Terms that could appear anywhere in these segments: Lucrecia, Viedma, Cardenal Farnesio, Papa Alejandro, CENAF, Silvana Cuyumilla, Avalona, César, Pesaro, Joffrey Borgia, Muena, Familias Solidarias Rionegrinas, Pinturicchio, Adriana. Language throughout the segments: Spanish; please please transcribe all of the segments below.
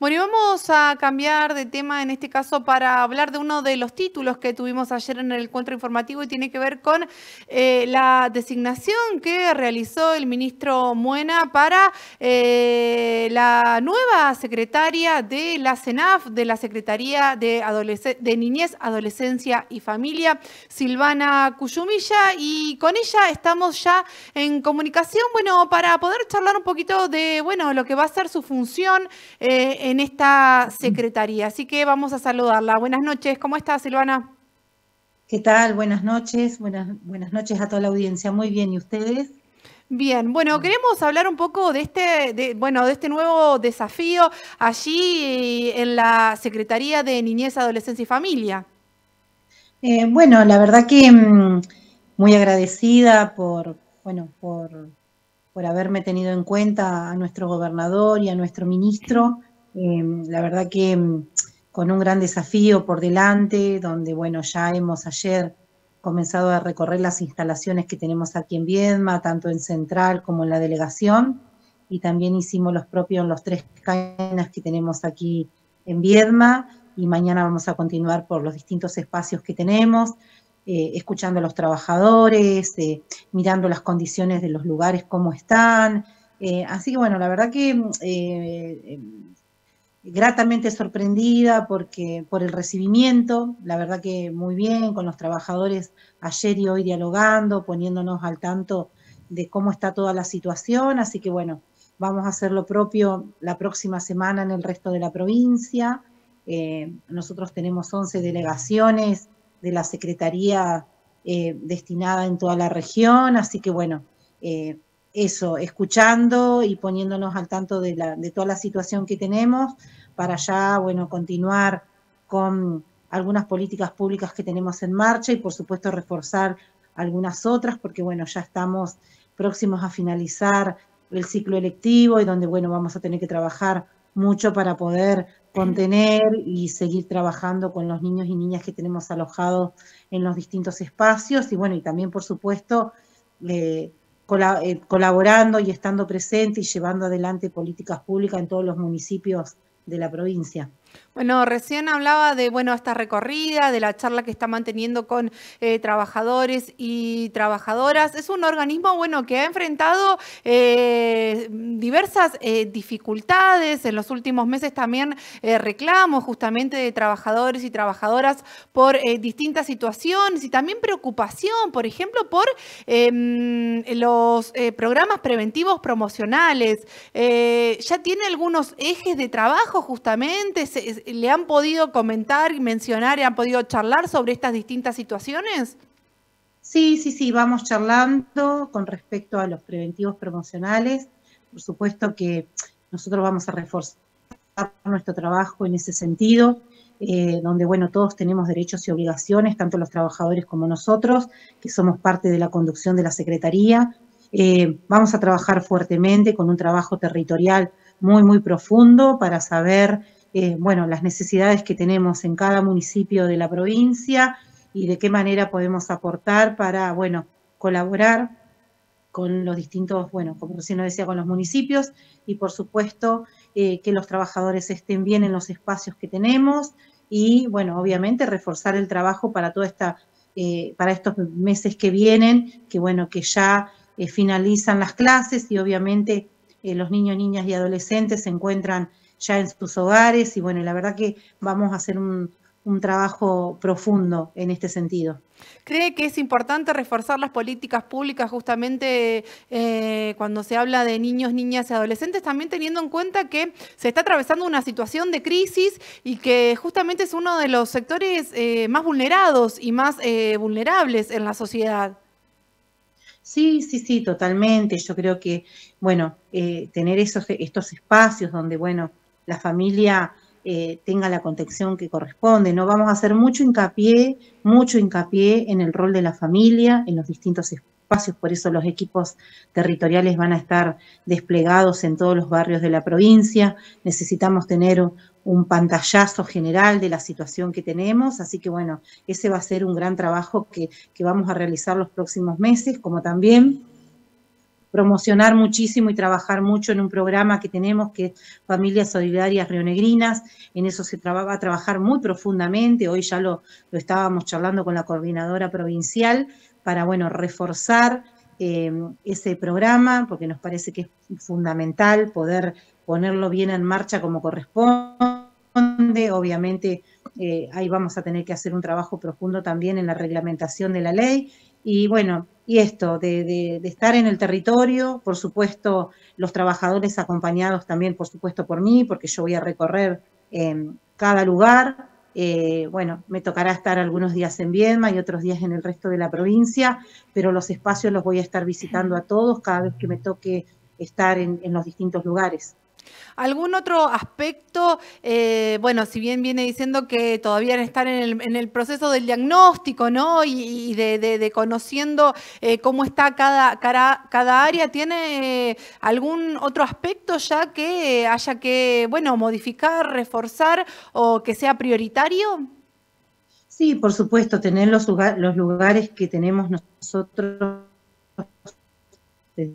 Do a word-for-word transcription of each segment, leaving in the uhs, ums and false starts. Bueno, y vamos a cambiar de tema en este caso para hablar de uno de los títulos que tuvimos ayer en el encuentro informativo y tiene que ver con eh, la designación que realizó el ministro Muena para eh, la nueva secretaria de la CENAF, de la Secretaría de, Adolesc- de Niñez, Adolescencia y Familia, Silvana Cuyumilla, y con ella estamos ya en comunicación, bueno, para poder charlar un poquito de, bueno, lo que va a ser su función eh, en esta secretaría. Así que vamos a saludarla. Buenas noches. ¿Cómo estás, Silvana? ¿Qué tal? Buenas noches. Buenas, buenas noches a toda la audiencia. Muy bien. ¿Y ustedes? Bien, bueno, queremos hablar un poco de este, de, bueno, de este nuevo desafío allí en la Secretaría de Niñez, Adolescencia y Familia. Eh, bueno, la verdad que mmm, muy agradecida por, bueno, por, por haberme tenido en cuenta a nuestro gobernador y a nuestro ministro. Eh, la verdad que mmm, con un gran desafío por delante, donde, bueno, ya hemos ayer comenzado a recorrer las instalaciones que tenemos aquí en Viedma, tanto en Central como en la delegación, y también hicimos los propios en los tres cadenas que tenemos aquí en Viedma, y mañana vamos a continuar por los distintos espacios que tenemos, eh, escuchando a los trabajadores, eh, mirando las condiciones de los lugares, cómo están. Eh, así que, bueno, la verdad que eh, eh, gratamente sorprendida porque por el recibimiento, la verdad que muy bien, con los trabajadores ayer y hoy dialogando, poniéndonos al tanto de cómo está toda la situación, así que bueno, vamos a hacer lo propio la próxima semana en el resto de la provincia. Eh, nosotros tenemos once delegaciones de la Secretaría eh, destinada en toda la región, así que bueno, eh, eso, escuchando y poniéndonos al tanto de, la, de toda la situación que tenemos para ya, bueno, continuar con algunas políticas públicas que tenemos en marcha y, por supuesto, reforzar algunas otras porque, bueno, ya estamos próximos a finalizar el ciclo electivo y donde, bueno, vamos a tener que trabajar mucho para poder contener y seguir trabajando con los niños y niñas que tenemos alojados en los distintos espacios y, bueno, y también, por supuesto, eh, colaborando y estando presente y llevando adelante políticas públicas en todos los municipios de la provincia. Bueno, recién hablaba de, bueno, esta recorrida, de la charla que está manteniendo con eh, trabajadores y trabajadoras. Es un organismo, bueno, que ha enfrentado eh, diversas eh, dificultades en los últimos meses, también eh, reclamos justamente de trabajadores y trabajadoras por eh, distintas situaciones y también preocupación, por ejemplo, por eh, los eh, programas preventivos promocionales. Eh, ya tiene algunos ejes de trabajo justamente. ¿Le han podido comentar, mencionar y han podido charlar sobre estas distintas situaciones? Sí, sí, sí, vamos charlando con respecto a los preventivos promocionales. Por supuesto que nosotros vamos a reforzar nuestro trabajo en ese sentido, eh, donde, bueno, todos tenemos derechos y obligaciones, tanto los trabajadores como nosotros, que somos parte de la conducción de la Secretaría. Eh, vamos a trabajar fuertemente con un trabajo territorial muy, muy profundo para saber Eh, bueno, las necesidades que tenemos en cada municipio de la provincia y de qué manera podemos aportar para, bueno, colaborar con los distintos, bueno, como recién lo decía, con los municipios y, por supuesto, eh, que los trabajadores estén bien en los espacios que tenemos y, bueno, obviamente reforzar el trabajo para toda esta, eh, para estos meses que vienen, que, bueno, que ya eh, finalizan las clases y, obviamente, eh, los niños, niñas y adolescentes se encuentran ya en sus hogares y bueno, la verdad que vamos a hacer un, un trabajo profundo en este sentido. ¿Cree que es importante reforzar las políticas públicas justamente eh, cuando se habla de niños, niñas y adolescentes, también teniendo en cuenta que se está atravesando una situación de crisis y que justamente es uno de los sectores eh, más vulnerados y más eh, vulnerables en la sociedad? Sí, sí, sí, totalmente. Yo creo que, bueno, eh, tener esos, estos espacios donde, bueno, la familia eh, tenga la contención que corresponde, ¿no? Vamos a hacer mucho hincapié, mucho hincapié en el rol de la familia, en los distintos espacios, por eso los equipos territoriales van a estar desplegados en todos los barrios de la provincia. Necesitamos tener un, un pantallazo general de la situación que tenemos, así que bueno, ese va a ser un gran trabajo que, que vamos a realizar los próximos meses, como también promocionar muchísimo y trabajar mucho en un programa que tenemos que es Familias Solidarias Rionegrinas. En eso se traba, va a trabajar muy profundamente. Hoy ya lo, lo estábamos charlando con la coordinadora provincial para, bueno, reforzar eh, ese programa, porque nos parece que es fundamental poder ponerlo bien en marcha como corresponde. Obviamente eh, ahí vamos a tener que hacer un trabajo profundo también en la reglamentación de la ley. Y bueno, y esto, de, de, de estar en el territorio, por supuesto, los trabajadores acompañados también, por supuesto, por mí, porque yo voy a recorrer eh, cada lugar. Eh, bueno, me tocará estar algunos días en Viedma y otros días en el resto de la provincia, pero los espacios los voy a estar visitando a todos cada vez que me toque estar en, en los distintos lugares. ¿Algún otro aspecto? Eh, bueno, si bien viene diciendo que todavía están en el, en el proceso del diagnóstico, ¿no? Y, y de, de, de conociendo eh, cómo está cada, cada, cada área, ¿tiene eh, algún otro aspecto ya que haya que, bueno, modificar, reforzar o que sea prioritario? Sí, por supuesto, tener los, lugar, los lugares que tenemos nosotros de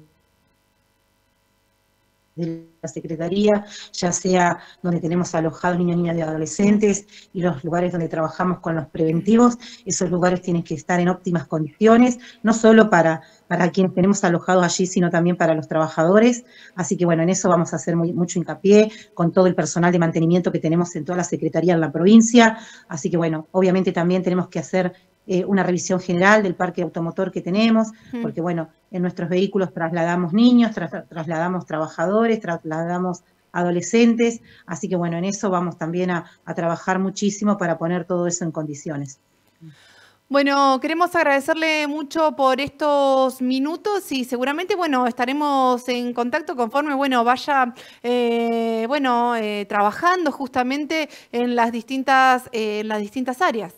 la Secretaría, ya sea donde tenemos alojados niños, niñas y adolescentes y los lugares donde trabajamos con los preventivos. Esos lugares tienen que estar en óptimas condiciones, no solo para, para quienes tenemos alojados allí, sino también para los trabajadores. Así que bueno, en eso vamos a hacer muy, mucho hincapié con todo el personal de mantenimiento que tenemos en toda la Secretaría en la provincia. Así que bueno, obviamente también tenemos que hacer Eh, una revisión general del parque automotor que tenemos, uh-huh. porque bueno, en nuestros vehículos trasladamos niños, tra- trasladamos trabajadores, trasladamos adolescentes, así que bueno, en eso vamos también a, a trabajar muchísimo para poner todo eso en condiciones. Bueno, queremos agradecerle mucho por estos minutos y seguramente, bueno, estaremos en contacto conforme, bueno, vaya, eh, bueno, eh, trabajando justamente en las distintas, eh, en las distintas áreas.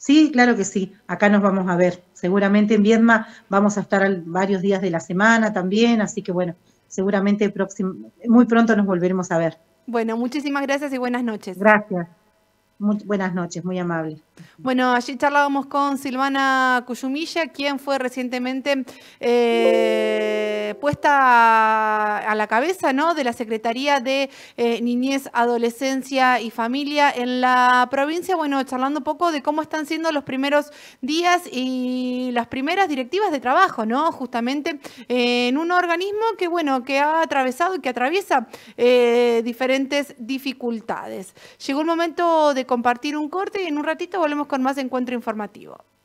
Sí, claro que sí, acá nos vamos a ver. Seguramente en Viedma vamos a estar varios días de la semana también, así que bueno, seguramente próximo, muy pronto nos volveremos a ver. Bueno, muchísimas gracias y buenas noches. Gracias. Muy buenas noches, muy amable. Bueno, allí charlábamos con Silvana Cuyumilla, quien fue recientemente eh, puesta a la cabeza, ¿no?, de la Secretaría de eh, Niñez, Adolescencia y Familia en la provincia. Bueno, charlando un poco de cómo están siendo los primeros días y las primeras directivas de trabajo, ¿no?, justamente eh, en un organismo que, bueno, que ha atravesado y que atraviesa eh, diferentes dificultades. Llegó el momento de compartir un corte y en un ratito volvemos con más Encuentro Informativo.